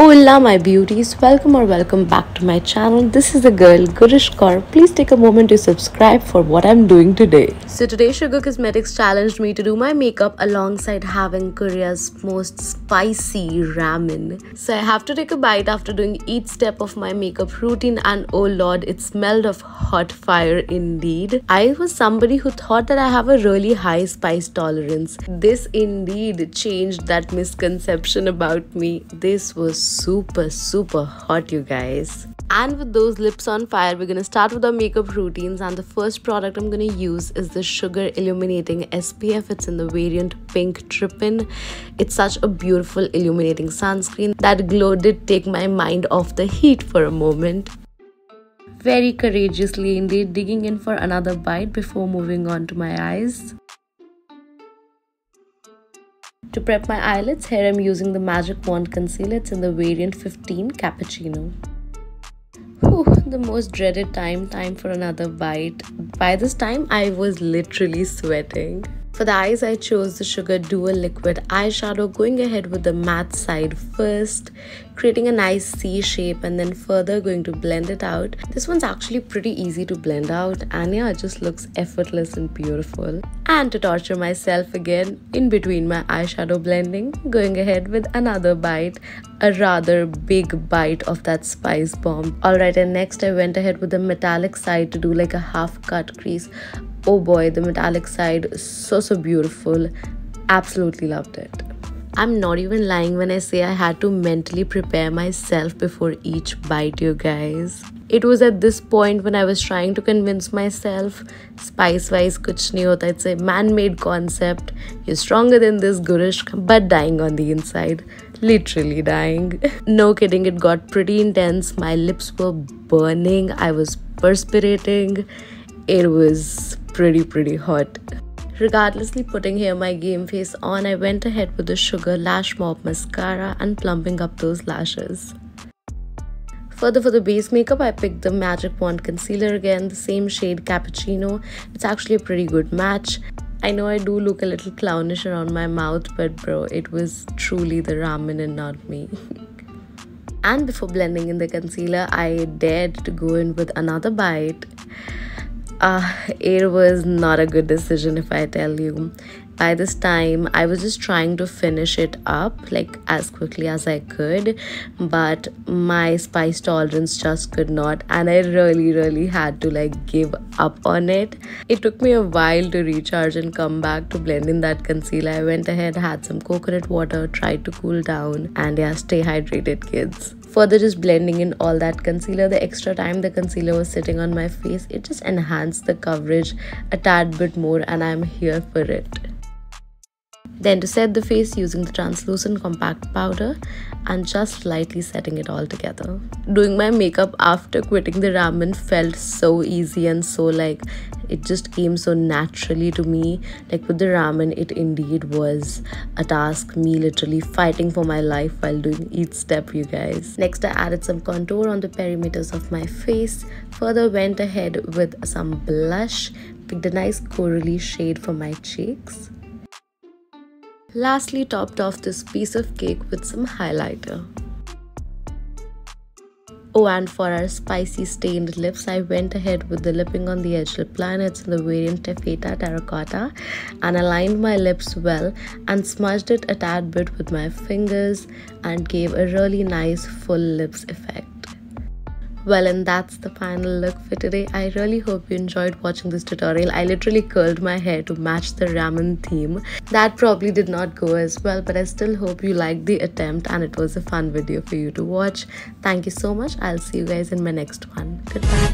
Hola my beauties, welcome or welcome back to my channel. This is the girl Gurishq Kaur. Please take a moment to subscribe for what I'm doing today. So today Sugar Cosmetics challenged me to do my makeup alongside having Korea's most spicy ramen. So I have to take a bite after doing each step of my makeup routine, and oh lord, it smelled of hot fire indeed. I was somebody who thought that I have a really high spice tolerance. This indeed changed that misconception about me. This was super hot, you guys. And with those lips on fire, we're gonna start with our makeup routines, and the first product I'm gonna use is the Sugar Illuminating SPF. It's in the variant Pink Trippin. It's such a beautiful illuminating sunscreen. That glow did take my mind off the heat for a moment. Very courageously indeed, digging in for another bite before moving on to my eyes. To prep my eyelids, here I'm using the Magic Wand Concealer. It's in the variant 15 Cappuccino. Whew, the most dreaded time for another bite. By this time, I was literally sweating. For the eyes, I chose the Sugar Dual Liquid eyeshadow, going ahead with the matte side first, creating a nice C shape and then further going to blend it out. This one's actually pretty easy to blend out, and yeah, it just looks effortless and beautiful. And to torture myself again, in between my eyeshadow blending, going ahead with another bite, a rather big bite of that spice bomb. Alright, and next I went ahead with the metallic side to do like a half cut crease. Oh boy, the metallic side, so beautiful. Absolutely loved it. I'm not even lying when I say I had to mentally prepare myself before each bite, you guys. It was at this point when I was trying to convince myself, spice-wise kuch nahi hota, it's a man-made concept, you're stronger than this, Gurishq, but dying on the inside. Literally dying. No kidding, it got pretty intense. My lips were burning, I was perspirating. It was pretty hot. Regardlessly putting here my game face on, I went ahead with the Sugar Lash Mop Mascara and plumping up those lashes. Further, for the base makeup, I picked the Magic Wand Concealer again, the same shade Cappuccino. It's actually a pretty good match. I know I do look a little clownish around my mouth, but bro, it was truly the ramen and not me. And before blending in the concealer, I dared to go in with another bite. It was not a good decision, if I tell you. By this time, I was just trying to finish it up like as quickly as I could, but my spice tolerance just could not, and I really had to like give up on it. It took me a while to recharge and come back to blend in that concealer. I went ahead, had some coconut water, tried to cool down, and yeah, stay hydrated, kids. Further, just blending in all that concealer, the extra time the concealer was sitting on my face, it just enhanced the coverage a tad bit more, and I'm here for it. Then to set the face, using the translucent compact powder and just lightly setting it all together. Doing my makeup after quitting the ramen felt so easy, and so like it just came so naturally to me. Like with the ramen, it indeed was a task, me literally fighting for my life while doing each step, you guys. Next, I added some contour on the perimeters of my face. Further, went ahead with some blush, picked a nice corally shade for my cheeks. Lastly, topped off this piece of cake with some highlighter. Oh, and for our spicy stained lips, I went ahead with the Lippin' on the Edge Lip Liner. It's in the variant Tefeta Terracotta, and aligned my lips well and smudged it a tad bit with my fingers and gave a really nice full lips effect. Well, and that's the final look for today. I really hope you enjoyed watching this tutorial. I literally curled my hair to match the ramen theme. That probably did not go as well, but I still hope you liked the attempt and it was a fun video for you to watch. Thank you so much. I'll see you guys in my next one. Goodbye.